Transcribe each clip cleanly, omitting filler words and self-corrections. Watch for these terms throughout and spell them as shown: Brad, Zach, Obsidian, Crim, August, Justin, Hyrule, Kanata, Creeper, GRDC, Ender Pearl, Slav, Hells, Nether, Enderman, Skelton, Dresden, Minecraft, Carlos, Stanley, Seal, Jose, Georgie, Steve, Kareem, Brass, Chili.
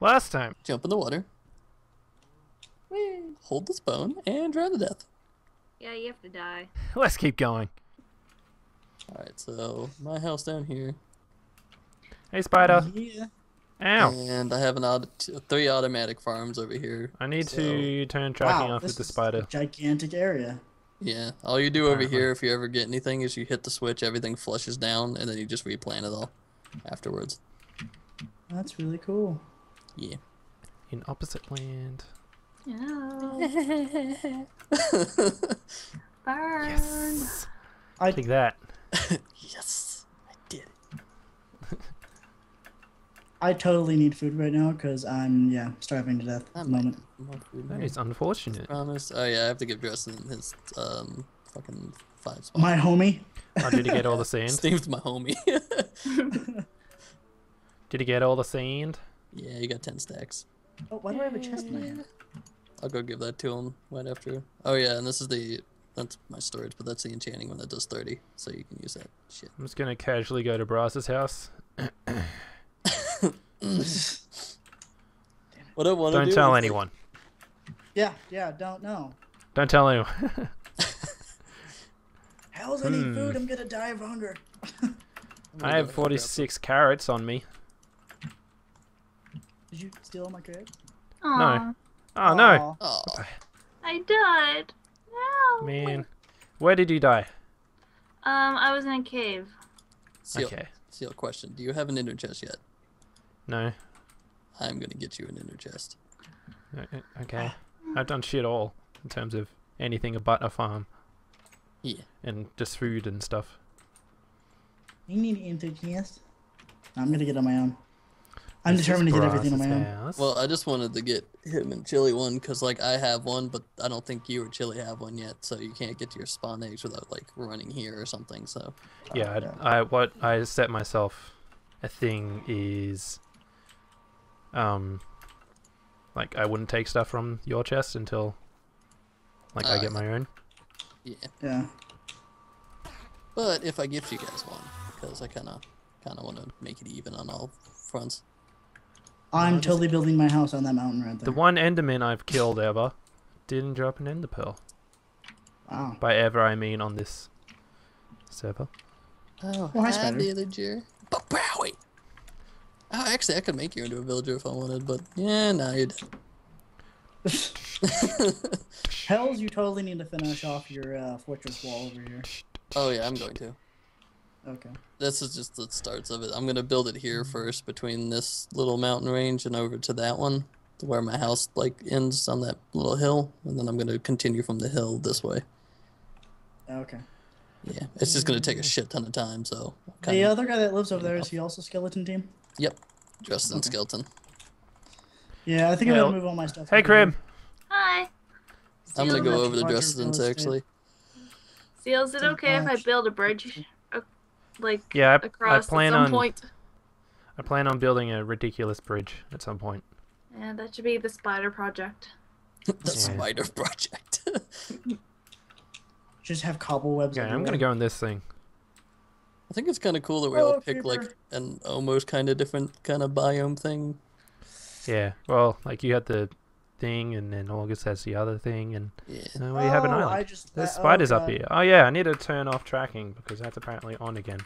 last time. Jump in the water. Whee. Hold this bone and drown to death. Yeah, you have to die. Let's keep going. Alright, so my house down here. Hey, Spider. Yeah. Ow. And I have an three automatic farms over here. I need to turn tracking off with the spider. This is a gigantic area. Yeah. All you do over here, if you ever get anything, is you hit the switch, everything flushes down, and then you just replant it all afterwards. That's really cool. Yeah. In opposite land. Oh. Burn. Yes. I take that. Yes. I did it. I totally need food right now because I'm starving to death at the moment. That is unfortunate. Promise. Oh yeah, I have to give Dresden his fucking 5 spots. My homie. Oh, did he get all the sand? Steve's my homie. Did he get all the sand? Yeah, you got 10 stacks. Oh, why do I have a chest in my hand? I'll go give that to him right after. Oh yeah, and this is the that's my storage, but that's the enchanting one that does 30, so you can use that shit. I'm just gonna casually go to Brass's house. What I want to do. Don't tell anyone. Yeah, don't know. Don't tell anyone. Hell's any food? I'm gonna die of hunger. I have 46 carrots on me. Did you steal my carrot? No. Oh no! Aww. I died. No. Man, where did you die? I was in a cave. Seal, okay. Seal, question: do you have an ender chest yet? No. I'm gonna get you an inner chest. Okay. I've done shit all in terms of anything but a farm. Yeah. And just food and stuff. You need an inner chest? I'm gonna get on my own. I'm determined to get everything on my own. Well, I just wanted to get him and Chili one because, like, I have one, but I don't think you or Chili have one yet, so you can't get to your spawn eggs without, like, running here or something. So. Yeah. What I set myself a thing is. Like I wouldn't take stuff from your chest until, like, I get my own. Yeah. Yeah. But if I give you guys one, because I kind of want to make it even on all fronts. I'm totally building my house on that mountain right there. The one Enderman I've killed ever didn't drop an Ender Pearl. Wow. By ever I mean on this server. Oh, hi villager. Bowie. Oh, actually, I could make you into a villager if I wanted, but yeah, no, you're dead. Hells, you totally need to finish off your fortress wall over here. Oh yeah, I'm going to. Okay. This is just the starts of it. I'm gonna build it here first, between this little mountain range and over to that one, to where my house like ends on that little hill, and then I'm gonna continue from the hill this way. Okay. Yeah, it's just gonna take a shit ton of time. So the other guy that lives over there, is he also skeleton team? Yep, Justin Skeleton. Yeah, I think I'm gonna move all my stuff. Hey, Crim. Hi. I'm gonna go over to Dresden's actually. Seal, is it okay if I build a bridge, like across at some point? I plan on building a ridiculous bridge at some point. Yeah, that should be the spider project. The spider project. Just have cobwebs. Yeah, I'm gonna go in this thing. I think it's kind of cool that we all picked like an almost kind of different kind of biome thing. Yeah, well, like you had the thing, and then August has the other thing, and now we have an island. There's spiders up here. Oh yeah, I need to turn off tracking because that's apparently on again.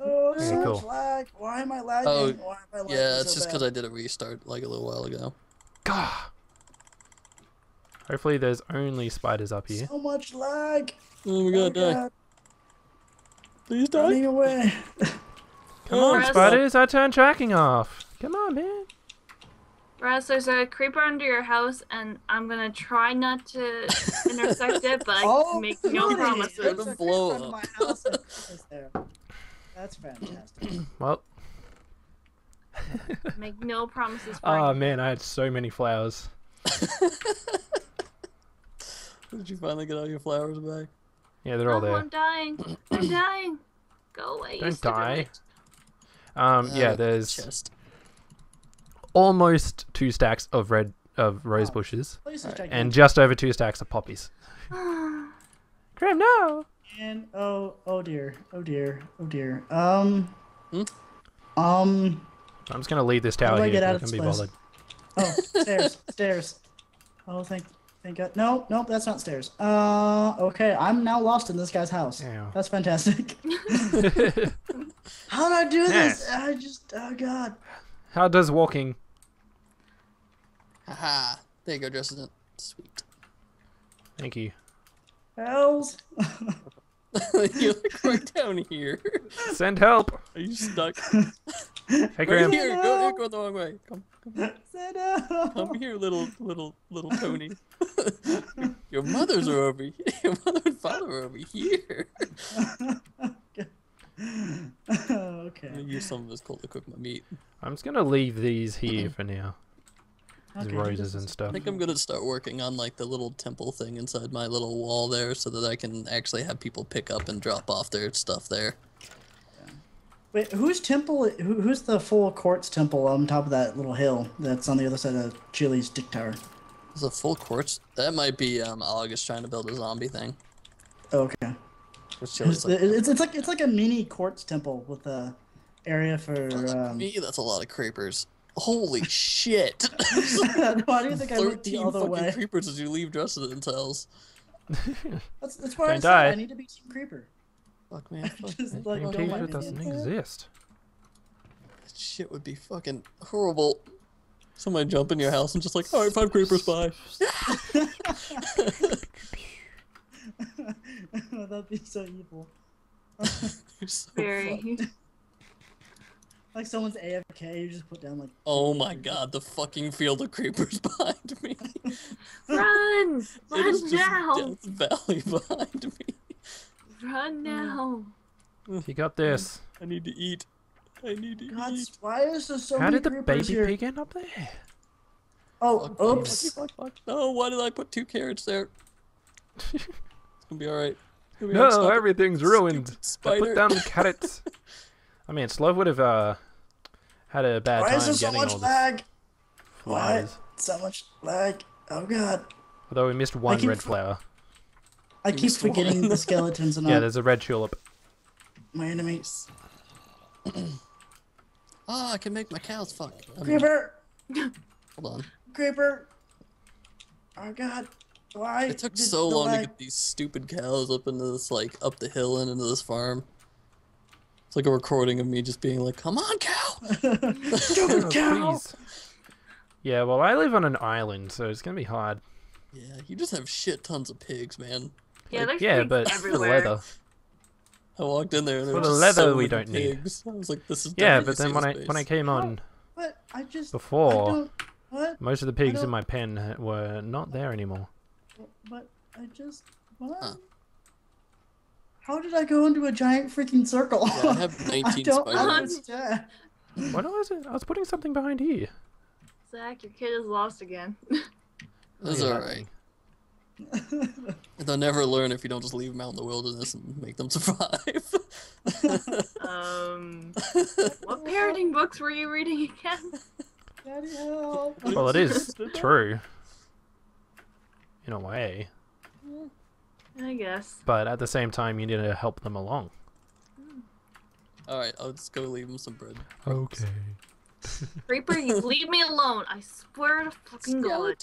Oh, so cool. Lag. Why am I lagging? Why am I lagging it's just because I did a restart like a little while ago. God. Hopefully, there's only spiders up here. So much lag. Oh my god, die. Please die. Away. Come on, spiders! I turned tracking off. Come on, man. Brass, there's a creeper under your house, and I'm gonna try not to intersect it, but I make no promises. There's a blow up. My house is there. That's fantastic. Well, make no promises. Oh man, I had so many flowers. Did you finally get all your flowers back? Yeah, they're all there. I'm dying. I'm dying. Go away. Don't die. Yeah, there's almost 2 stacks of rose bushes, and just over 2 stacks of poppies. Grim, no. And oh dear, oh dear, oh dear. I'm just gonna leave this tower here. Get out of this place. Bothered. Oh, stairs, stairs. Oh, thank God. No, no, that's not stairs. Okay, I'm now lost in this guy's house. Ew. That's fantastic. How did I do this? I just, oh God. How does walking? Haha. There you go, Justin. Sweet. Thank you. Hells. You look right down here. Send help. Are you stuck? Hey, Graham. Right here, go, go the wrong way. Come, come. Send help. Come here, little pony. Your mothers are over here. Your mother and father are over here. Okay. I'm gonna use some of this coal to cook my meat. I'm just gonna leave these here for now. Okay, roses and stuff. I think I'm gonna start working on like the little temple thing inside my little wall there, so that I can actually have people pick up and drop off their stuff there. Yeah. Wait, whose temple? Who's the full quartz temple on top of that little hill that's on the other side of Chili's Dick Tower? Is a full quartz? That might be August trying to build a zombie thing. Okay. It's like a mini quartz temple with a area for. Me, that's a lot of creepers. Holy shit! Why do you think I looked the other way? 13 creepers as you leave Dresden and Tells. That's why I said I need to be Team Creeper. Fuck man, fuck. Just, like, Team Creeper doesn't exist. That shit would be fucking horrible. Somebody jump in your house and just like, alright, 5 creepers, bye. That'd be so evil. So very. Fun. Like someone's AFK, you just put down like. Oh my God! The fucking field of creepers behind me. Run! Run now! Death Valley behind me. Run now! You got this. I need to eat. I need to eat. Why is there so many creepers here? How did the baby pig end up there? Oh, fuck, oops! Fuck. No, why did I put 2 carrots there? It's gonna be all right. Gonna be no, everything's ruined. I put down carrots. I mean, Slav would have had a bad time getting all this. Why is there so much lag? Why? So much lag. Oh God. Although we missed one red flower. I keep forgetting the skeletons and all. Yeah, there's a red tulip. My enemies. I can make my cows fuck. Creeper! Hold on. Creeper! Oh God. Why? It took so long to get these stupid cows up into this, like, up the hill and into this farm. It's like a recording of me just being like, "Come on, cow! Stupid cow!" Yeah, well, I live on an island, so it's gonna be hard. Yeah, you just have shit tons of pigs, man. Yeah, like, yeah, but everywhere. The leather. I walked in there and there was just so many pigs. I was like, "This is yeah." But then when I came on, what? I just before what? Most of the pigs in my pen were not there anymore. But I just what? Huh. How did I go into a giant freaking circle? Yeah, I have 19 spiders. Understand. What was it? I was putting something behind here. Zach, your kid is lost again. That's alright. They'll never learn if you don't just leave them out in the wilderness and make them survive. What parenting books were you reading again? Daddy, help. Well, it is true. In a way. Yeah. I guess. But at the same time, you need to help them along. Alright, I'll just go leave them some bread. Okay. Creeper, you leave me alone. I swear to fucking God.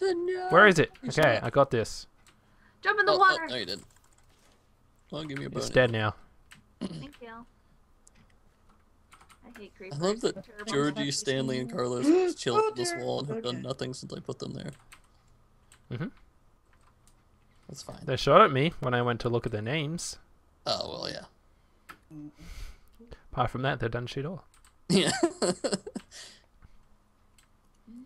Where is it? Okay, I got this. Jump in the water! Oh, no, you didn't. Well, give me a bonus. It's dead now. Thank you. I hate creepers. I love that Georgie, Stanley, and Carlos just chill at this wall and have done nothing since I put them there. Mm-hmm. That's fine. They shot at me when I went to look at their names. Oh, well, yeah. Apart from that, they're done shit all. Yeah.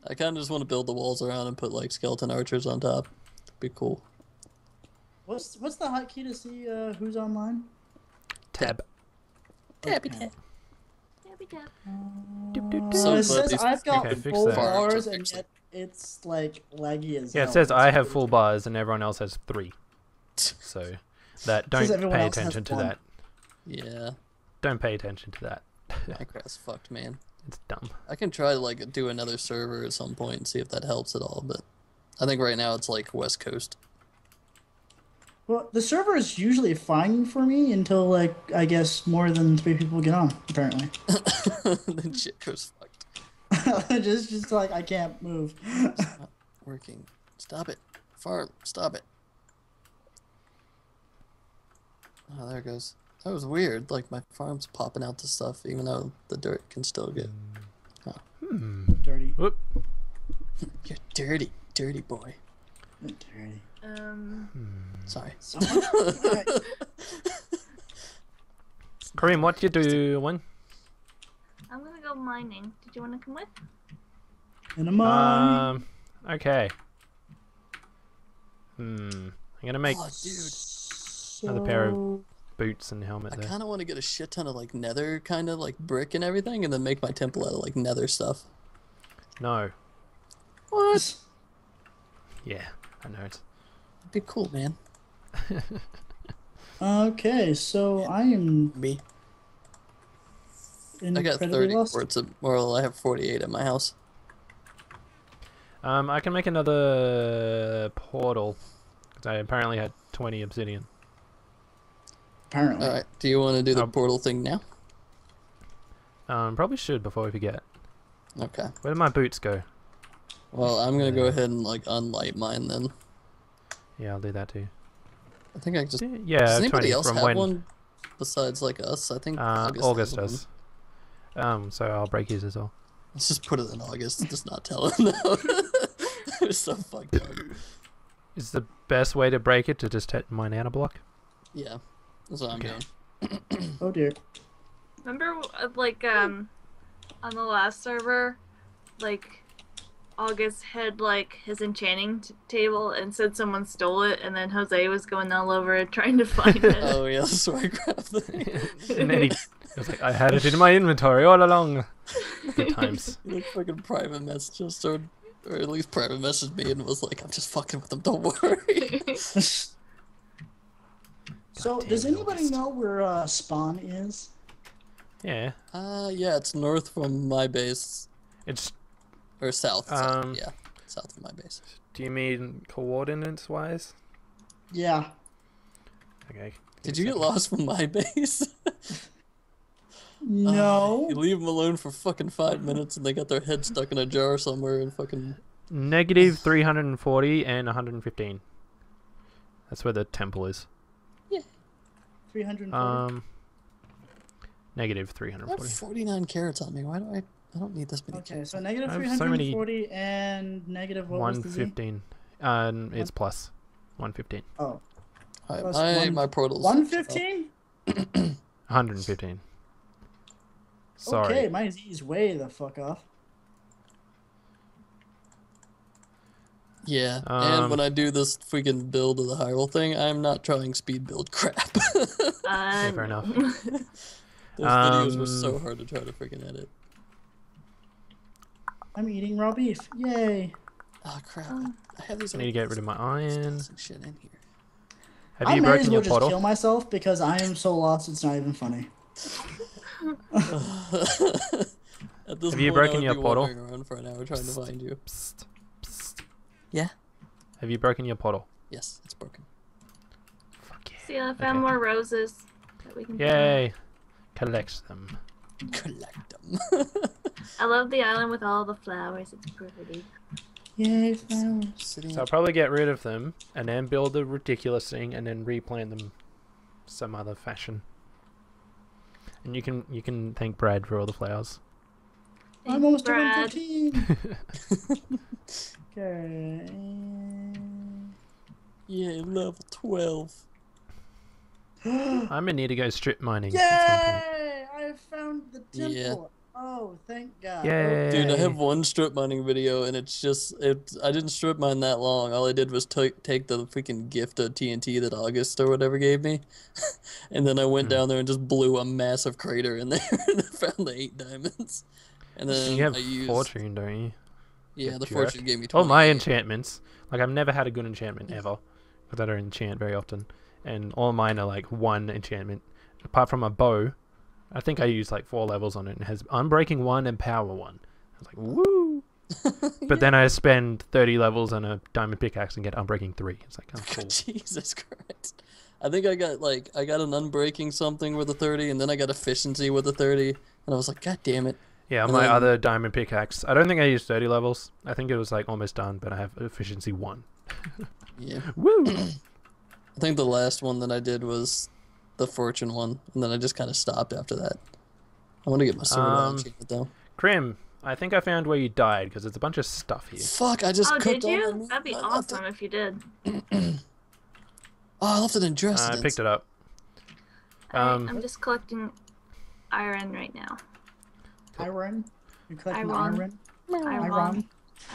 I kind of just want to build the walls around and put, like, skeleton archers on top. That'd be cool. What's the hotkey to see who's online? Tab. Tabby tab. Tabby tab. So it says I've got full bars and yet it's like laggy as hell. Yeah, it says I have full bars and everyone else has 3. So that don't pay attention to that. Yeah. Don't pay attention to that. Minecraft's fucked, man. It's dumb. I can try to like do another server at some point and see if that helps at all, but I think right now it's like West Coast. Well, the server is usually fine for me until like I guess more than 3 people get on, apparently. Then shit goes fucked. just like I can't move. Stop working. Stop it. Farm. Stop it. Oh, there it goes. That was weird. Like my farm's popping out the stuff, even though the dirt can still get. Huh. Dirty. Whoop. You're dirty, dirty boy. I'm dirty. Sorry. Kareem, what do you do when? I'm gonna go mining. Did you wanna come with? In a mine. Okay. I'm gonna make another pair of boots and helmet. I kind of want to get a shit ton of like nether kind of like brick and everything, and then make my temple out of like nether stuff. No. What? Yeah, I know it. That'd be cool, man. Okay, so yeah. I am me. I got 30 quartz of I have 48 at my house. I can make another portal because I apparently had 20 obsidian. Apparently. All right. Do you want to do the portal thing now? Probably should before we forget. Okay. Where did my boots go? Well, I'm gonna go ahead and like unlight mine then. Yeah, I'll do that too. I think I just does anybody else have one besides like us? I think August does. So I'll break his as well. Let's just put it in August and just not tell him though. We're so fucked up. Is the best way to break it to just hit my nano block? Yeah, that's what I'm doing. Oh dear. Remember, like, on the last server, like, August had, like, his enchanting table and said someone stole it, and then Jose was going all over it trying to find it. Oh yeah, that's why I grabbed it. And then he... I was like, I had it in my inventory all along. Good times. He fucking private messaged us, or at least private messaged me and was like, I'm just fucking with them, don't worry. So, does anybody know where spawn is? Yeah. Yeah, it's north from my base. It's... Or south, yeah. South of my base. Do you mean coordinates-wise? Yeah. Okay. Did you get lost from my base? No. You leave them alone for fucking 5 minutes and they got their head stuck in a jar somewhere and fucking... Negative 340 and 115. That's where the temple is. Yeah. 340. Negative 340. I have 49 carats on me. Why do I don't need this many carats. Okay, so negative 340 and negative what 115. It's plus 115. Oh. All right, my portals. 115? 115. Sorry. Okay, mine is way the fuck off. Yeah, and when I do this freaking build of the Hyrule thing, I'm not trying speed build crap. Yeah, fair enough. Those videos were so hard to try to freaking edit. I'm eating raw beef. Yay. Oh, crap. I have these. I need to get rid of my iron. Shit in here. Have you broken your portal? I might as well just kill myself because I am so lost it's not even funny. Have you broken your portal? For an hour trying to find you. Psst, psst. Yeah. Have you broken your portal? Yes, it's broken. Fuck yeah. See, I found more roses that we can. Yay! Find. Collect them. Collect them. I love the island with all the flowers. It's pretty. Yay, flowers. So I'll probably get rid of them and then build a ridiculous thing and then replant them, some other fashion. And you can thank Brad for all the flowers. Thanks, I'm almost 115. Okay. Yeah, level 12. I'm in need to go strip mining. Yay! I found the temple. Yeah. Oh, thank God. Yay. Dude, I have one strip mining video, and it's just I didn't strip mine that long. All I did was take the freaking gift of TNT that August or whatever gave me, and then I went down there and just blew a massive crater in there and I found the 8 diamonds. And then you have fortune, don't you? Yeah, the fortune gave me. Oh, my enchantments! Like I've never had a good enchantment ever, because I don't enchant very often, and all mine are like one enchantment, apart from a bow. I think I used like 4 levels on it, and it has Unbreaking 1 and Power 1. I was like, woo! But then I spend 30 levels on a Diamond Pickaxe and get Unbreaking 3. It's like, oh, cool. Jesus Christ. I think I got like, I got an Unbreaking something with a 30, and then I got Efficiency with a 30, and I was like, God damn it. Yeah, my other diamond pickaxe. I don't think I used 30 levels. I think it was like almost done, but I have efficiency 1. Yeah. Woo! I think the last one that I did was the fortune one, and then I just kind of stopped after that. I want to get my sword out and check it though. Crim, I think I found where you died because there's a bunch of stuff here. Fuck! I just cooked all the meat. That'd be awesome if you did. Oh, I left it in Dresden. I picked it up. I'm just collecting iron right now. Iron? You're collecting iron? Iron.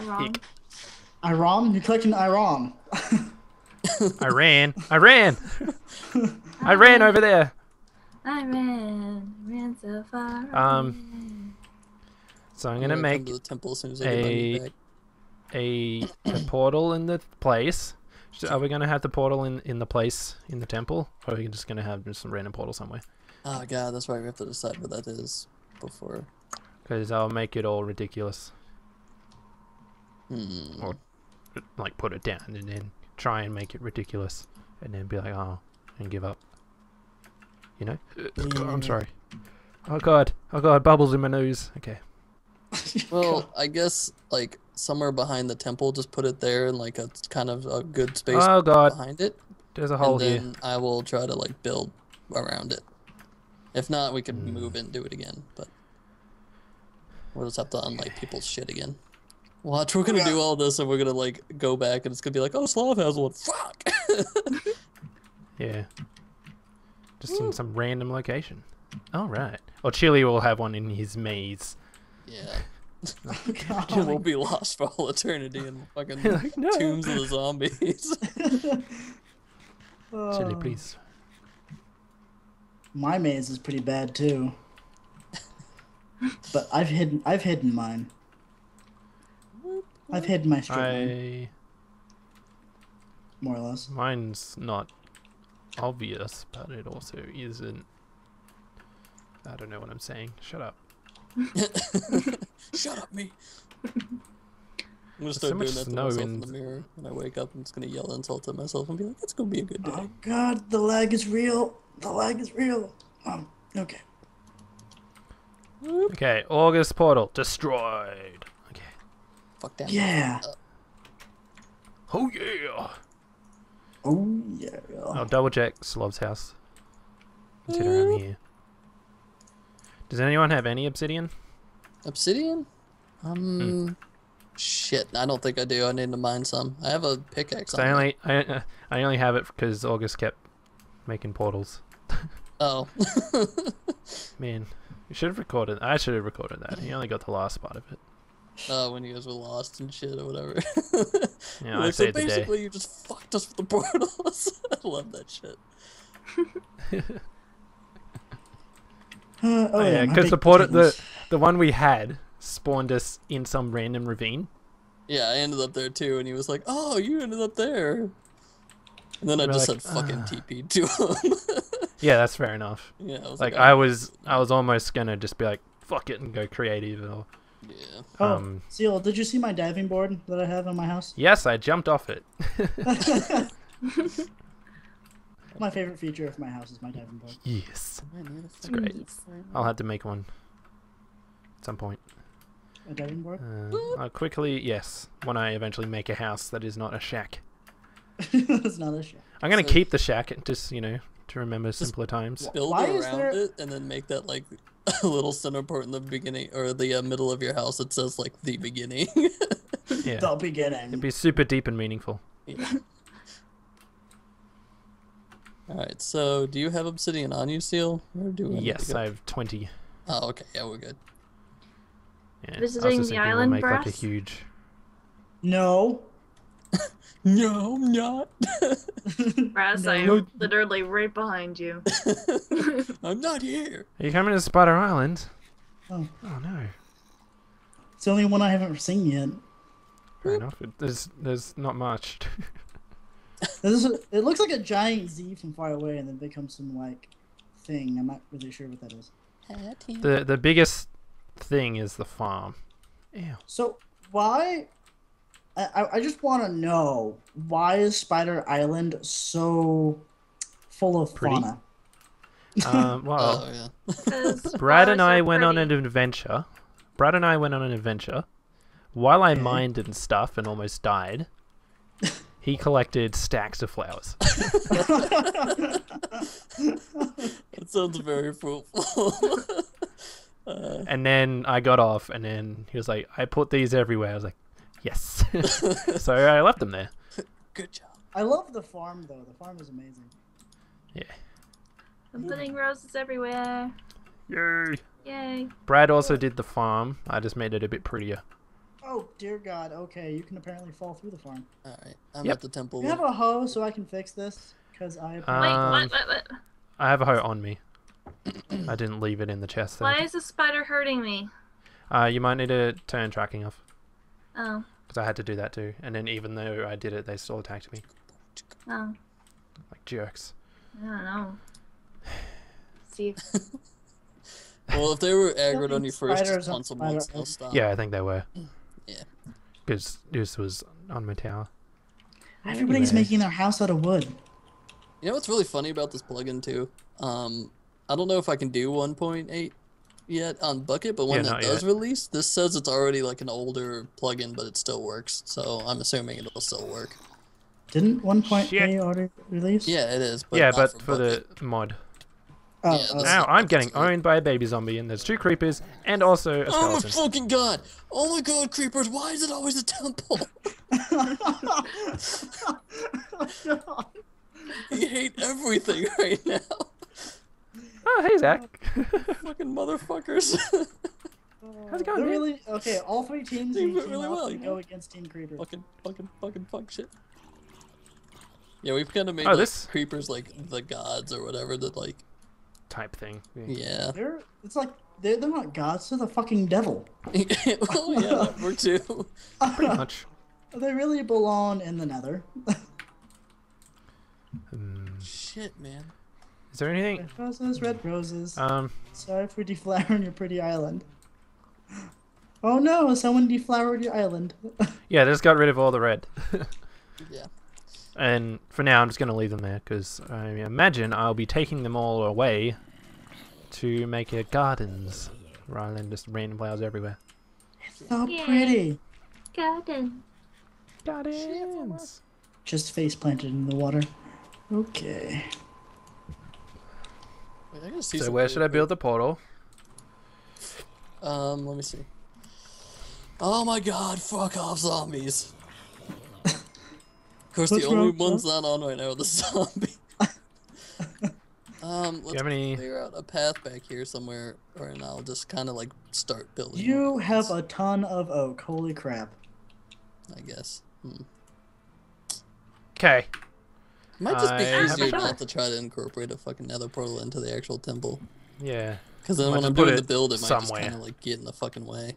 Iron. Iron? You're collecting iron. I ran over there. I ran so far. So I'm gonna make the temple as soon as a portal in the place. Are we gonna have the portal in the place in the temple, or are we just gonna have just some random portal somewhere? Oh god, that's why we have to decide what that is before. Because I'll make it all ridiculous. Hmm. Or like put it down and then try and make it ridiculous, and then be like, oh, and give up. You know? I'm sorry. Oh god, bubbles in my nose. Okay. Well, I guess like somewhere behind the temple, just put it there in like a kind of a good space behind it. There's a hole here. And then I will try to like build around it. If not, we can move and do it again. But we'll just have to unlike people's shit again. Watch, we're gonna do all this and we're gonna like go back and it's gonna be like, oh, Slav has one. Fuck. Yeah. Just in some random location. All right. Or Chili will have one in his maze. Yeah. Oh, we'll be lost for all eternity in fucking like, no. Tombs of the zombies. Chili, please. My maze is pretty bad too. But I've hidden mine. I've hidden my straight line. More or less. Mine's not obvious, but it also isn't. I don't know what I'm saying. Shut up. Shut up, me. I'm gonna start doing that to myself in the mirror. When I wake up, I'm just gonna yell insults at myself and be like, "It's gonna be a good day." Oh god, the lag is real. The lag is real. Okay. Okay, August portal destroyed. Okay. Fuck that. Yeah. Oh yeah. Oh yeah. I'll double check Slav's house. It's around here. Does anyone have any obsidian? Obsidian? Shit, I don't think I do. I need to mine some. I have a pickaxe. So I only have it because August kept making portals. Oh. Man, you should have recorded. I should have recorded that. He only got the last part of it. Oh, when you guys were lost and shit or whatever. Yeah, I saved the day. Basically, you just fucked us with the portals. I love that shit. Oh yeah, because the one we had spawned us in some random ravine. Yeah, I ended up there too, and he was like, "Oh, you ended up there," and then I just said, "Fucking TP to him." Yeah, that's fair enough. Yeah, I was like, I was almost gonna just be like, "Fuck it" and go creative. Or, yeah. Seal, did you see my diving board that I have in my house? Yes, I jumped off it. My favorite feature of my house is my diving board. Yes. It's great. I'll have to make one at some point. A diving board? I'll quickly, yes, when I eventually make a house that is not a shack. It's not a shack. I'm going to keep the shack just, you know, to remember simpler times. Build around it and then make that, like, a little center part in the beginning or the middle of your house that says, like, the beginning. Yeah. The beginning. It'd be super deep and meaningful. Yeah. Alright, so do you have obsidian on you, Seal? Or do we yes, I have 20. Oh, okay, yeah, we're good. Yeah. Visiting the island, we'll make Brass? Like a huge... No. No, I'm not. Brass, no. I am literally right behind you. I'm not here. Are you coming to Spider Island? Oh. Oh, no. It's the only one I haven't seen yet. Fair enough. There's not much. It looks like a giant Z from far away, and then becomes some like thing. I'm not really sure what that is. The biggest thing is the farm. Ew. So why? I just want to know why is Spider Island so full of fauna? Well, Brad and I went on an adventure Brad and I went on an adventure. While I mined and stuff and almost died, he collected stacks of flowers. That sounds very fruitful. And then I got off, and then he was like, I put these everywhere. I was like, yes. So I left them there. Good job. I love the farm, though. The farm is amazing. Yeah. I'm putting roses everywhere. Yay. Yay. Brad also did the farm. I just made it a bit prettier. Oh, dear God. Okay, you can apparently fall through the farm. All right. I'm at the temple. You have a hoe so I can fix this? Because I... Wait. I have a hoe on me. I didn't leave it in the chest. Though. Why is the spider hurting me? You might need to turn tracking off. Oh. Because I had to do that too. And then even though I did it, they still attacked me. Oh. Like jerks. I don't know. Steve. Well, if they were aggroed on you first, on some ones, they'll stop. Yeah, I think they were. Yeah. Because this was on my tower. Everybody's making their house out of wood. You know what's really funny about this plugin too? I don't know if I can do 1.8 yet on Bucket, but when that does release, this says it's already like an older plugin, but it still works. So I'm assuming it'll still work. Didn't 1.8 already release? Yeah, it is. But yeah, but for the mod. Oh, yeah, now I'm getting owned by a baby zombie, and there's two creepers, and also a skeleton. Oh my fucking God! Oh my God, creepers! Why is it always a temple? We hate everything right now. Oh, hey, Zach. Fucking motherfuckers. How's it going, man? Really, okay, all three teams go against Team Creepers. Fucking fuck shit. Yeah, we've kind of made like, creepers like the gods or whatever that like... type thing. Yeah. It's like, they're not gods, they're the fucking devil. Oh yeah, that works too. Pretty much. They really belong in the Nether. Shit, man. Is there anything? Red roses, red roses. Sorry for deflowering your pretty island. Oh no, someone deflowered your island. Yeah, they just got rid of all the red. Yeah. And for now, I'm just going to leave them there because I imagine I'll be taking them all away to make your gardens rather than just random flowers everywhere. It's so pretty. Garden. Gardens. Just face planted in the water. Okay. So where should I build the portal? Let me see. Oh my God, fuck off zombies. Of course the only ones not on right now are the zombies. Let's figure out a path back here somewhere, and I'll just kind of like start building. You have a ton of oak, holy crap. I guess. Okay. Might just be easier not to try to incorporate a fucking Nether portal into the actual temple. Yeah. Because then when I'm doing the build, it might just kind of like get in the fucking way.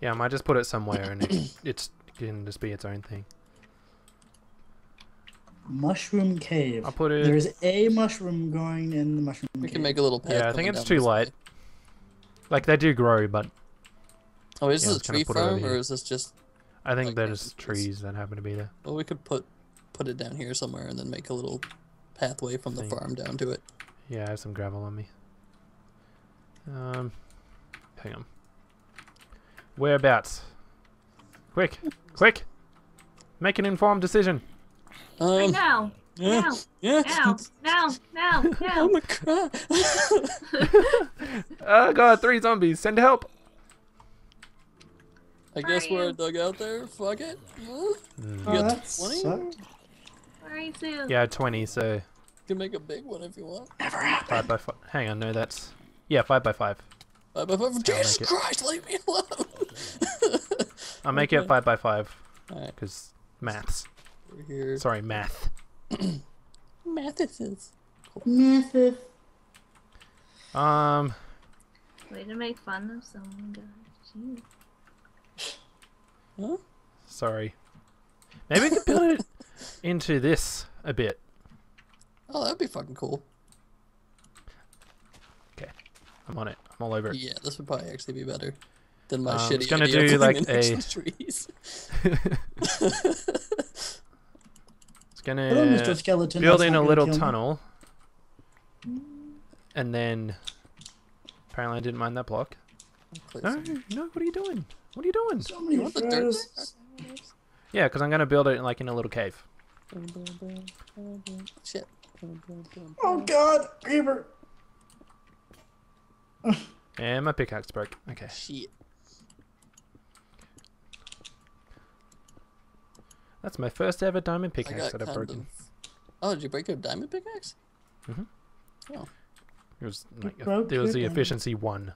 Yeah, I might just put it somewhere and it can just be its own thing. Mushroom cave. I'll put it. There's a mushroom going in the mushroom cave. We can make a little path. Yeah, I think it's too light. Like they do grow, but. Oh, is this a tree farm or is this just? I think there's trees that happen to be there. Well, we could put it down here somewhere and then make a little pathway from the farm down to it. Yeah, I have some gravel on me. Hang on. Whereabouts? Quick, quick! Make an informed decision. Right now. Yeah. Now. Yeah. Now. Oh my God. Oh God, 3 zombies. Send help. I guess we're dug out there. Fuck it. You got 20? Yeah, 20, so... You can make a big one if you want. Never happened. 5 by 5. Hang on, no, that's... Yeah, 5 by 5. 5 by 5? Jesus Christ, leave me alone! I'll make it 5 by 5. Alright. Because maths. We're here. Sorry, math. Mathesis. Cool. Mathis. Way to make fun of someone, guys. Huh? Sorry. Maybe we could build it into this a bit. Oh, that'd be fucking cool. Okay, I'm on it. I'm all over it. Yeah, this would probably actually be better than my shitty. It's gonna idea do like a. Trees. It's gonna build in a little tunnel, and then apparently I didn't mind that block. No, what are you doing? What are you doing? So many friends. Yeah, because I'm going to build it like in a little cave. Shit. Oh god, Creeper. And my pickaxe broke. Okay. Shit. That's my first ever diamond pickaxe that I've broken. Oh, did you break your diamond pickaxe? Mm-hmm. Oh. It was like there was the efficiency one.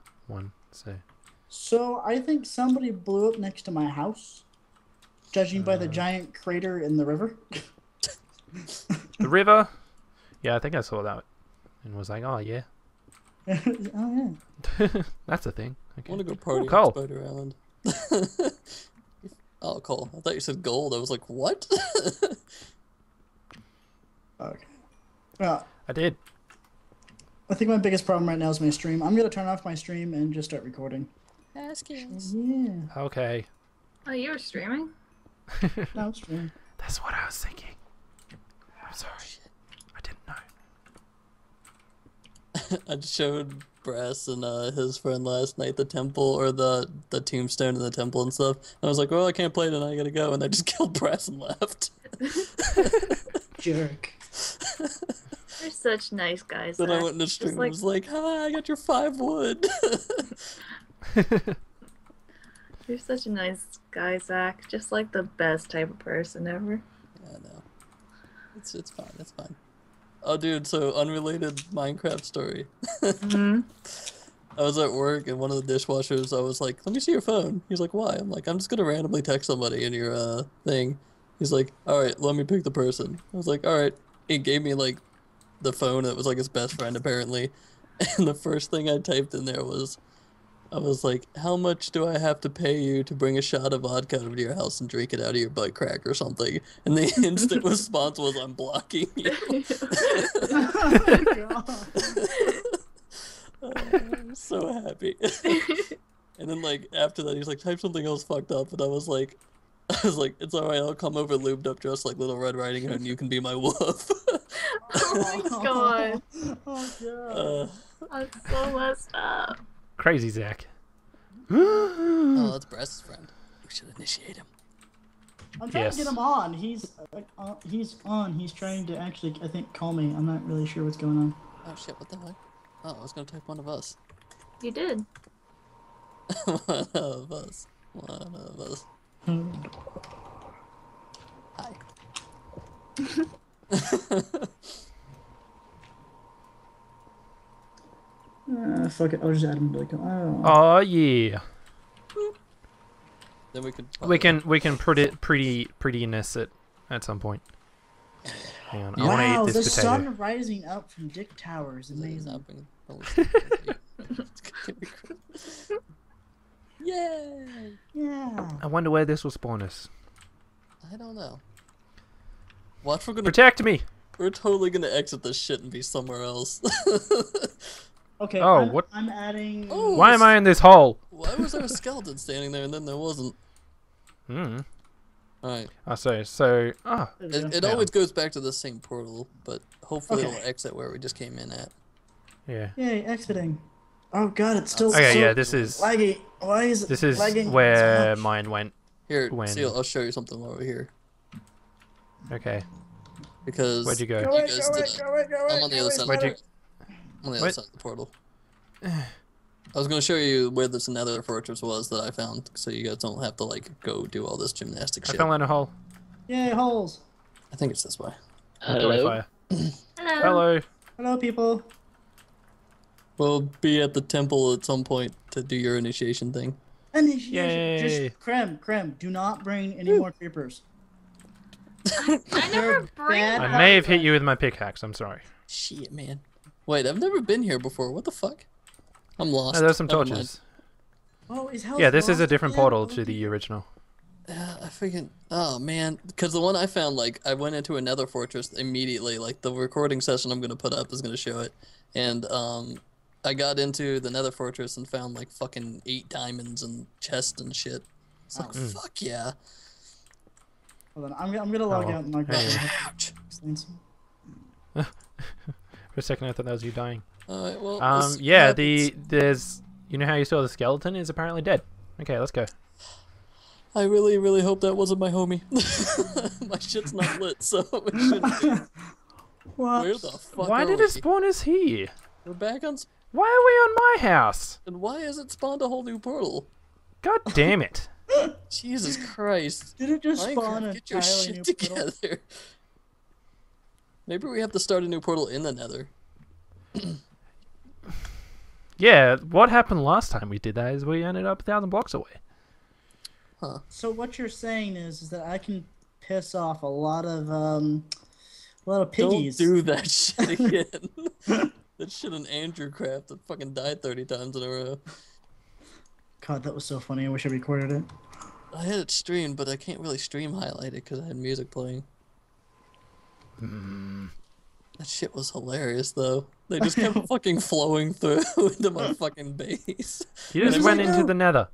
So I think somebody blew up next to my house, judging by the giant crater in the river. The river. Yeah, I think I saw that and was like, oh yeah. Oh yeah. That's a thing. Okay. I want to go party on Spider Island. Oh, coal. I thought you said gold. I was like, what? Okay. I did. I think my biggest problem right now is my stream. I'm going to turn off my stream and just start recording. Yeah. Okay. Oh, you were streaming? No, I'm streaming. That's what I was thinking. I'm sorry. Shit. I didn't know. I showed Brass and his friend last night the temple, or the tombstone in the temple and stuff. And I was like, well, I can't play tonight, I gotta go. And I just killed Brass and left. Jerk. They're such nice guys. Then I went in the stream and was like, hi, I got your 5 wood. You're such a nice guy, Zach. Just like the best type of person ever. Yeah, I know. It's fine, it's fine. Oh, dude, so unrelated Minecraft story. I was at work, and one of the dishwashers, I was like, let me see your phone. He's like, why? I'm like, I'm just going to randomly text somebody in your thing. He's like, all right, let me pick the person. I was like, all right. He gave me, like, the phone that was, like, his best friend, apparently. And the first thing I typed in there was, I was like, how much do I have to pay you to bring a shot of vodka over to your house and drink it out of your butt crack or something? And the instant response was, I'm blocking you. Oh, I'm so happy. And then, like, after that, he's like, type something else fucked up. And I was like, it's all right, I'll come over lubed up dressed like Little Red Riding Hood and you can be my wolf. Oh, my God. Oh, God. I'm so messed up. Crazy Zach. Oh, that's Brass's friend. We should initiate him. I'm trying to get him on. He's on. He's trying to actually, I think, call me. I'm not really sure what's going on. Oh, shit. What the heck? Oh, I was going to type one of us. You did. One of us. One of us. Hi. Fuck it. I'll just add him to the account. Oh yeah. Then we can prettiness it at some point. Hang on. Yeah. I wow, eat this the potato. Sun rising up from Dick Tower is amazing. Yay! Yeah. I wonder where this will spawn us. I don't know. Watch, we're gonna protect me. We're totally gonna exit this shit and be somewhere else. Okay. Oh, I'm adding. Oh, why am I in this hole? Why was there a skeleton standing there and then there wasn't? Hmm. All right. I say so. Ah. It always goes back to the same portal, but hopefully it'll exit where we just came in at. Yeah. Yay, exiting. Oh god, it's still. Okay, so yeah, this is laggy. Why is it? This is lagging where mine went. Here, Seal, I'll show you something over here. Okay. Because where'd you go? I'm on the other side. On the other side of the portal. I was going to show you where this Nether fortress was that I found, so you guys don't have to, like, go do all this gymnastics shit. I fell in a hole. Yay, holes! I think it's this way. Hello. Hello. Hello. Hello, people. We'll be at the temple at some point to do your initiation thing. Initiation. Yay. Just, Crim, do not bring any more creepers. I never bring them. I may have hit you with my pickaxe, I'm sorry. Shit, man. Wait, I've never been here before. What the fuck? I'm lost. There's some torches. Oh, is Hells this lost? Is a different portal to the original. I freaking... Oh, man. Because the one I found, like, I went into another fortress immediately. Like, the recording session I'm going to put up is going to show it. And, I got into the Nether fortress and found, like, fucking 8 diamonds and chests and shit. It's like, fuck yeah. Hold on, I'm going to log out and log out. For a second, I thought that was you dying. All right, well, yeah, there's You know how you saw the skeleton is apparently dead. Okay, let's go. I really, really hope that wasn't my homie. My shit's not lit, so it shouldn't be. What? Where the fuck Why did it spawn us here? We're back on... Why are we on my house? And why has it spawned a whole new portal? God damn it. Jesus Christ. Did it just spawn a Get your shit new together. Portal? Maybe we have to start a new portal in the Nether. Yeah, what happened last time we did that is we ended up 1,000 blocks away. Huh. So what you're saying is that I can piss off a lot of piggies. Don't do that shit again. That shit in Andrew Craft that fucking died 30 times in a row. God, that was so funny. I wish I recorded it. I had it streamed, but I can't really stream highlight it because I had music playing. Mm. That shit was hilarious, though. They just kept fucking flowing through into my fucking base. You just went into the Nether.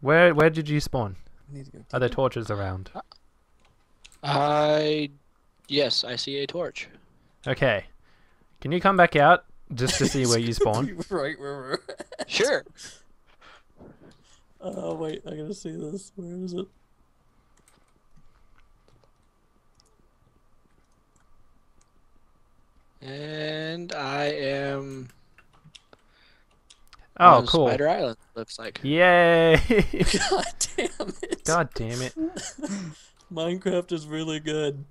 Where did you spawn? I need to go. Are there torches around? Yes, I see a torch. Okay. Can you come back out just to see where you spawn? Right where we're at. Sure. Oh, wait, I gotta see this. Where is it? And I am... Oh, cool. Spider Island, looks like. Yay! God damn it. God damn it. Minecraft is really good.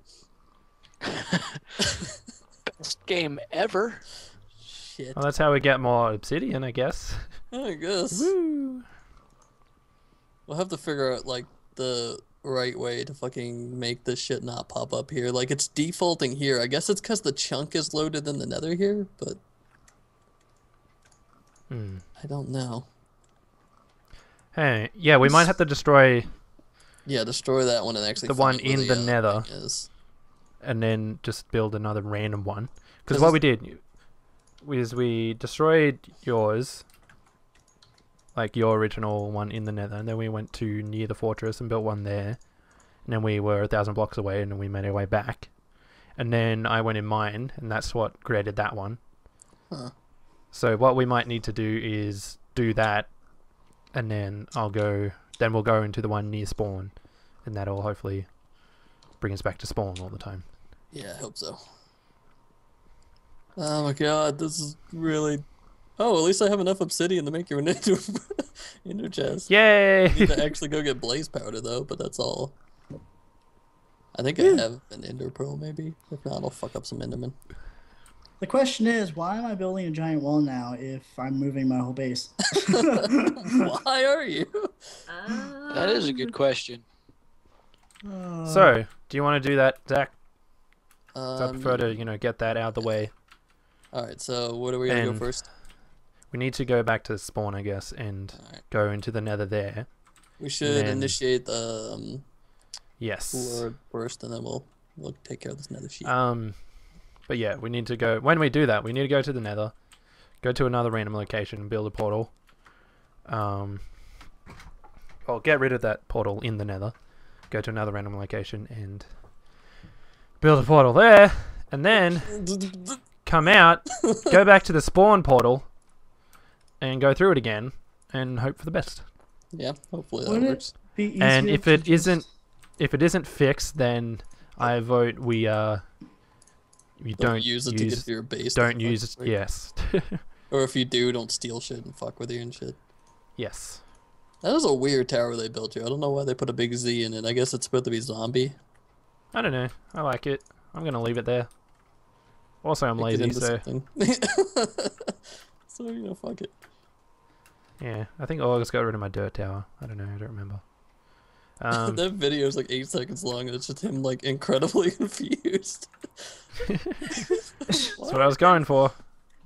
Best game ever. Shit. Well, that's how we get more obsidian, I guess. I guess. Woo. We'll have to figure out, like, the right way to fucking make this shit not pop up here. Like, it's defaulting here. I guess it's because the chunk is loaded in the Nether here, but... Mm. I don't know. Hey, yeah, we might have to destroy... Yeah, destroy that one and actually... The one in the Nether. And then just build another random one. Because what we did is we destroyed yours, like your original one in the Nether, and then we went to near the fortress and built one there. And then we were 1,000 blocks away, and then we made our way back. And then I went in mine, and that's what created that one. Huh. So what we might need to do is do that, and then we'll go into the one near spawn, and that'll hopefully bring us back to spawn all the time. Yeah, I hope so. Oh my god, this is really... Oh, at least I have enough obsidian to make you an ender chest. Yay! I need to actually go get blaze powder though, but that's all. I think I have an ender pearl maybe. If not, I'll fuck up some endermen. The question is, why am I building a giant wall now if I'm moving my whole base? Why are you? That is a good question. So, do you want to do that, Zach? I prefer to, you know, get that out of the way. All right. So, what are we gonna go first? We need to go back to spawn, I guess, and go into the Nether there. We should initiate the Lord first, and then we'll take care of this Nether sheet. But yeah, we need to go. When we do that, we need to go to the Nether, go to another random location, and build a portal. Well, get rid of that portal in the Nether. Go to another random location and build a portal there, and then come out, go back to the spawn portal, and go through it again, and hope for the best. Yeah, hopefully that works. And if it isn't fixed, then I vote we don't use it to get to your base. Don't use it. Yes. Or if you do, don't steal shit and fuck with you and shit. Yes. That is a weird tower they built you. I don't know why they put a big Z in it. I guess it's supposed to be zombie. I don't know. I like it. I'm going to leave it there. Also, I'm lazy, so... So, you know, fuck it. Yeah, I think August got rid of my dirt tower. I don't know. I don't remember. That video is like 8 seconds long, and it's just him, like, incredibly confused. That's what I was going for.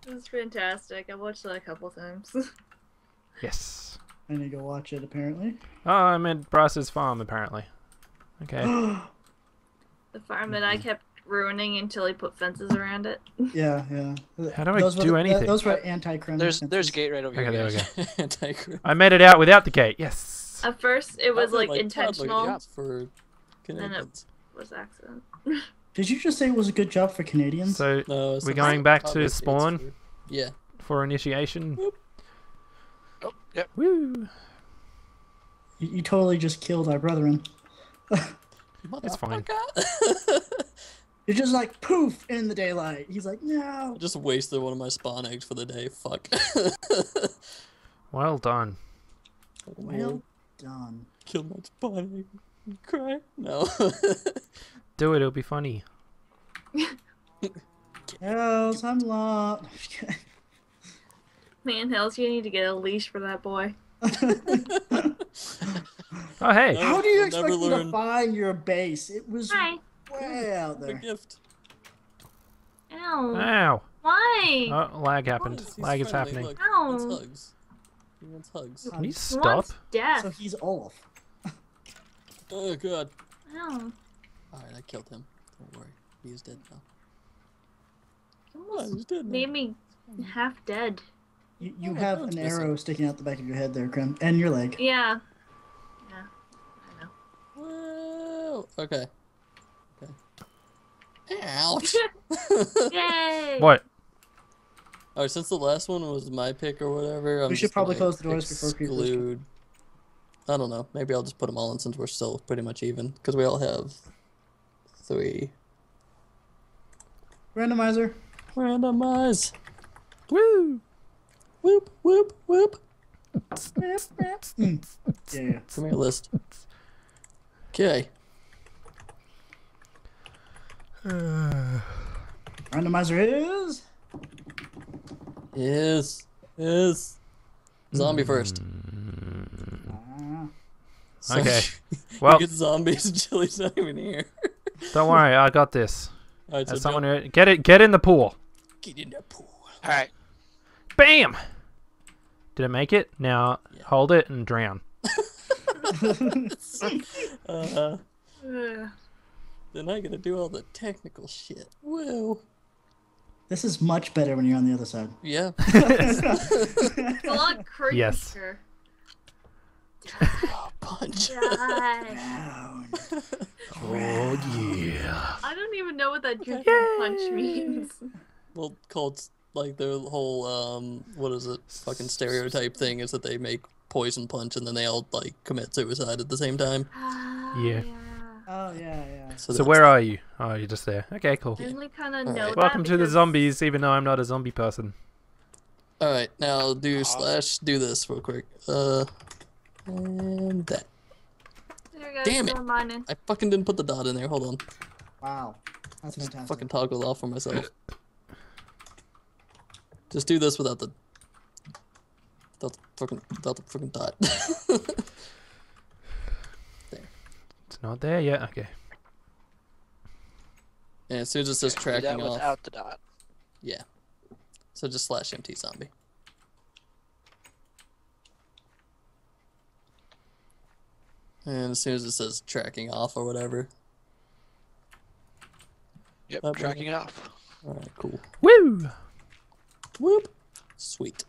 It was fantastic. I watched that a couple times. Yes. I need to go watch it, apparently. Oh, I'm at Brass's farm, apparently. Okay. The farm that I kept ruining until he put fences around it. Yeah, yeah. How do I do anything? Those were anti-Crim. There's a gate right over here. Okay, there we go. Anti-Crim. I made it out without the gate, yes. At first, it was like intentional. For Canadians. And it was accident. Did you just say it was a good job for Canadians? So, no, we're going back to spawn? Yeah. For initiation? Whoop. Oh, yep. Woo! You totally just killed our brethren. It's fine. You're just like, poof, in the daylight. He's like, no. I just wasted one of my spawn eggs for the day. Fuck. Well done. Well done. Kill my spawn egg. Cry. No. Do it. It'll be funny. Hells, I'm lost. Man, Hells, you need to get a leash for that boy. Oh, hey. How do you expect me to find your base? It was way out there. A gift. Ow. Ow. Why? Oh, lag happened. Lag is happening. Look, ow. He wants hugs. He wants hugs. Can you stop? So he's off. Oh, God. Ow. Alright, I killed him. Don't worry. He's dead now. Almost made me half dead. You have an arrow sticking out the back of your head there, Crim. And your leg. Yeah. Yeah. I know. Whoa. Okay. Okay. Ouch. Yay. What? Alright, since the last one was my pick or whatever, we should probably close the doors before people. I don't know. Maybe I'll just put them all in since we're still pretty much even. Because we all have 3. Randomizer. Randomize. Woo! Whoop, whoop, whoop. Yeah. Come here, list. Okay. Randomizer is. Is. Zombie first. So okay. Well. Get zombies and Chili's not even here. Don't worry, I got this. All right, so someone who, get in the pool. Get in the pool. All right. Bam! Did I make it? Now hold it and drown. Then I gotta do all the technical shit. Whoa. This is much better when you're on the other side. Yeah. It's a lot creepier. Yes. Oh, punch. Down. Oh yeah. I don't even know what that drink punch means. Well, called. Like their whole what is it? Fucking stereotype thing is that they make poison punch and then they all like commit suicide at the same time. Yeah. Oh yeah. So where are you? Oh, you're just there. Okay, cool. I only kinda know that welcome to the zombies, even though I'm not a zombie person. All right, now do slash do this real quick. And that. There we go. Damn it! I fucking didn't put the dot in there. Hold on. Wow, that's fantastic. Just fucking toggled off for myself. Just do this without the fucking dot. There. It's not there yet. Okay. And as soon as it says tracking off. Do that without the dot. Yeah. So just slash MT zombie. And as soon as it says tracking off or whatever. Yep. Tracking it off. All right. Cool. Woo. Whoop! Sweet.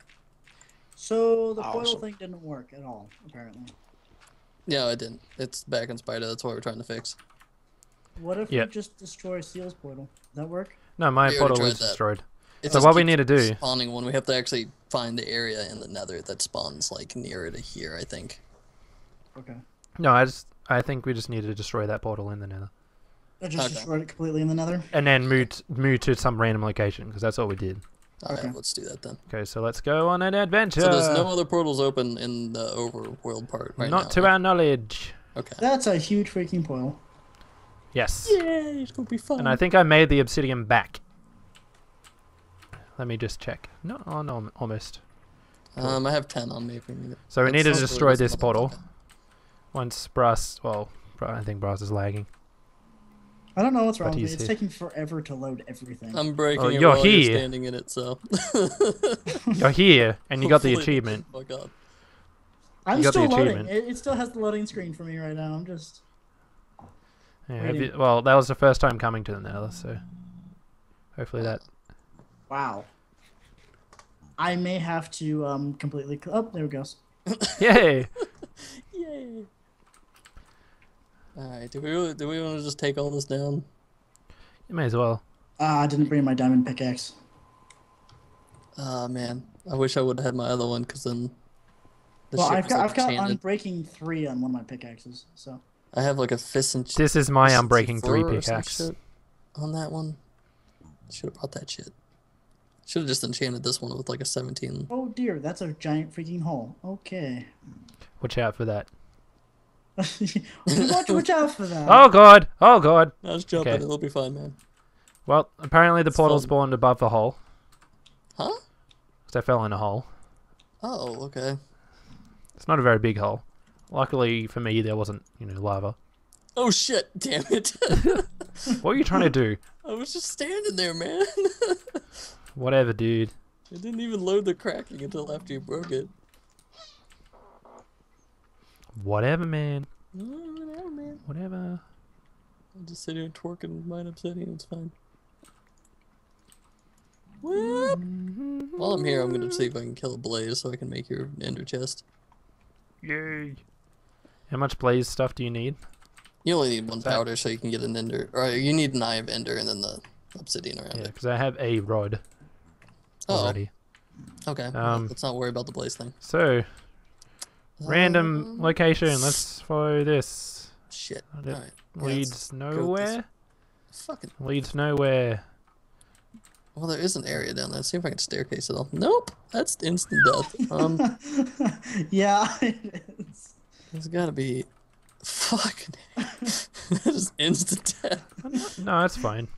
So the foil thing didn't work at all, apparently. Yeah, it didn't. It's back in spider. That's what we're trying to fix. What if we just destroy Seal's portal? Does that work? No, my portal was destroyed. So what we need to do? Spawning one. We have to actually find the area in the Nether that spawns like nearer to here, I think. Okay. No, I think we just need to destroy that portal in the Nether. I just destroyed it completely in the Nether. And then move to some random location because that's all we did. Alright, let's do that then. Okay, so let's go on an adventure. So there's no other portals open in the overworld part right now. Not to our knowledge. Okay. That's a huge freaking portal. Yes. Yay, it's going to be fun. And I think I made the obsidian back. Let me just check. No, oh, no, almost. Cool. I have 10 on me. So we need to destroy this portal. Once Brass, well, I think Brass is lagging. I don't know what's wrong with me. It's taking forever to load everything. I'm breaking it while you're standing in it, so... You're here, and you got the achievement. Oh, God. I'm still loading. It still has the loading screen for me right now. I'm just... Yeah, well, that was the first time coming to the Nether, so... Hopefully that... Wow. I may have to completely... Oh, there it goes. Yay! Yay! Alright, do we want to just take all this down? You may as well. I didn't bring my diamond pickaxe. Man. I wish I would have had my other one, because then Well, I've got Unbreaking 3 on one of my pickaxes, so. I have like a fist and... This is my Unbreaking 3 pickaxe. On that one. Should have brought that shit. Should have just enchanted this one with like a 17. Oh dear, that's a giant freaking hole. Okay. Watch out for that. watch out for that. Oh god! Oh god! I was jumping, okay. It'll be fine, man. Well, apparently the portal spawned above the hole. Huh? Because I fell in a hole. Oh, okay. It's not a very big hole. Luckily for me, there wasn't, you know, lava. Oh shit, damn it. What were you trying to do? I was just standing there, man. Whatever, dude. It didn't even load the cracking until after you broke it. Whatever, man. Whatever, man. Whatever. I'll just sit here and twerk and mind upsetting. It's fine. Whoop. While I'm here, I'm going to see if I can kill a blaze so I can make your ender chest. Yay. How much blaze stuff do you need? You only need one powder so you can get an ender. Or you need an eye of ender and then the obsidian around it. Yeah, because I have a rod already. Okay. Let's not worry about the blaze thing. So, random location. Let's follow this. Shit. All right. Leads nowhere. Fucking leads nowhere. Well, there is an area down there. Let's see if I can staircase it all. Nope. That's instant death. Yeah, it is. There's got to be... Fucking that is instant death. No, that's fine.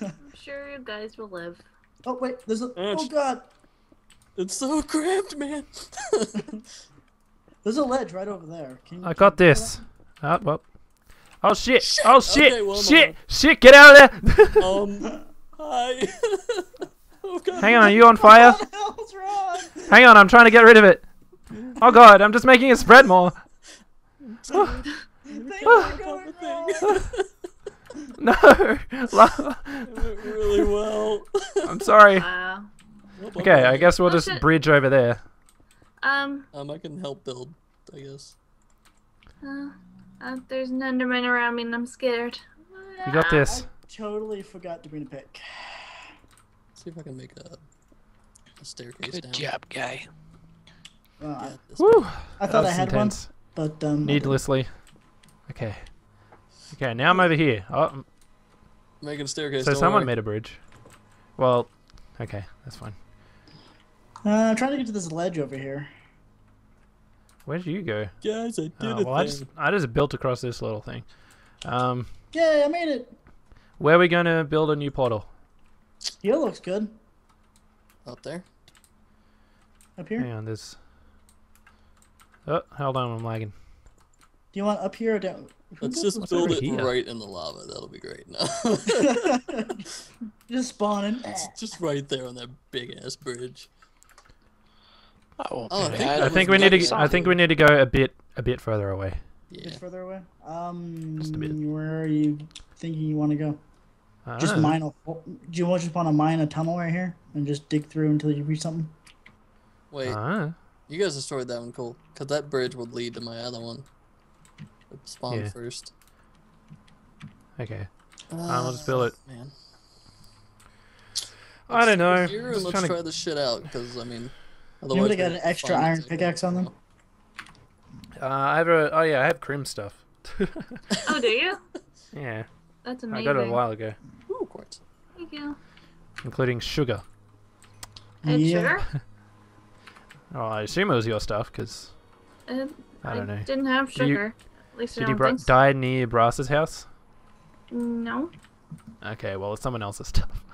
I'm sure you guys will live. Oh wait, there's a oh god. It's so cramped, man. There's a ledge right over there. I got this. Oh, well. Oh shit. Shit. Oh shit. Okay, well, shit, get out of there. Hi. Oh, god. Hang on, are you on fire? Hang on, I'm trying to get rid of it. Oh god, I'm just making it spread more. Oh. No, lava. It went really well. I'm sorry. Wow. Okay, I guess we'll just bridge over there. I can help build, I guess. There's an enderman around me, and I'm scared. You got this. I totally forgot to bring a pick. Let's see if I can make a staircase. Good job, guy. Woo. I thought I had intense. One. But, needlessly. Okay. Okay, now I'm over here. Oh, making a staircase. So someone made a bridge. Well, okay, that's fine. I'm trying to get to this ledge over here. Where did you go? Guys, I did it. Well, I just built across this little thing. Yay, I made it. Where are we going to build a new portal? Yeah, it looks good. Up there. Up here? Hang on, there's... Oh, hold on, I'm lagging. Do you want up here or down? Let's just build it right in the lava. That'll be great. No. Just spawning. It's just right there on that big ass bridge. Oh, I think we need to go a bit further away. Yeah. A bit further away. Just a bit. Where are you thinking you want to go? Just mine a. Do you just want to mine a tunnel right here and just dig through until you reach something? Wait. You guys destroyed that one, cool. Because that bridge would lead to my other one. It spawned first. Okay. I'll just build it. Man. I don't know. Let's try this shit out, because, I mean... You would have got an extra iron pickaxe on them? I have a... Oh, yeah, I have Crim stuff. Oh, do you? Yeah. That's amazing. I got it a while ago. Ooh, quartz. Thank you. Including sugar. And sugar? Oh, I assume it was your stuff, because I don't know. Didn't have sugar. At least I don't think so. Did you die near Brass's house? No. Okay, well, it's someone else's stuff.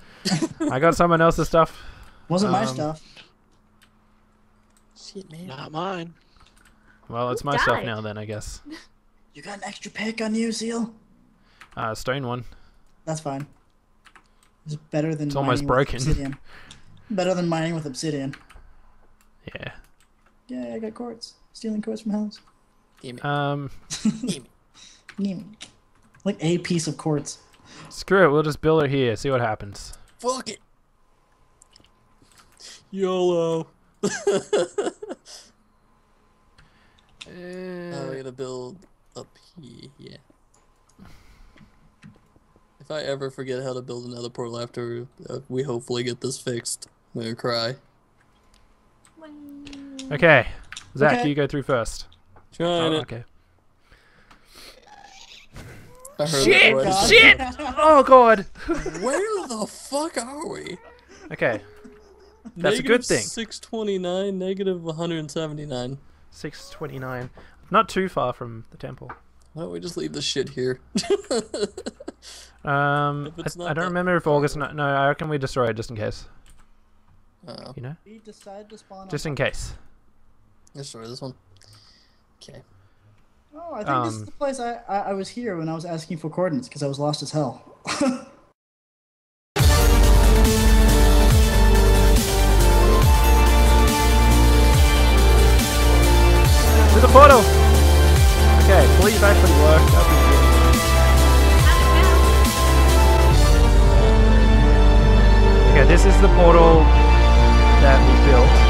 I got someone else's stuff. Wasn't my stuff. Shit, man. Not mine. Well, it's my stuff now, then, I guess. You got an extra pick on you, Seal? Stone one. That's fine. It's better than. It's almost broken. Better than mining with obsidian. Yeah. Yeah, I got quartz. Stealing quartz from Hells. Like a piece of quartz. Screw it, we'll just build it here, see what happens. Fuck it. YOLO. We're gonna build up here. Yeah. If I ever forget how to build another portal after we hopefully get this fixed, I'm gonna cry. Okay. Zach, you go through first. Trying it. Okay. Shit! Shit! Oh god! Where the fuck are we? Okay. That's negative a good thing. 629, negative 179. 629. Not too far from the temple. Why don't we just leave this shit here? I don't remember if August... No, I reckon we destroy it just in case. Uh-oh. You know? We decide to spawn just in case. Destroy this one. Okay. Oh, I think this is the place I was here when I was asking for coordinates because I was lost as hell. To the portal! Okay, please actually work. That'd be good. Okay, this is the portal that we built.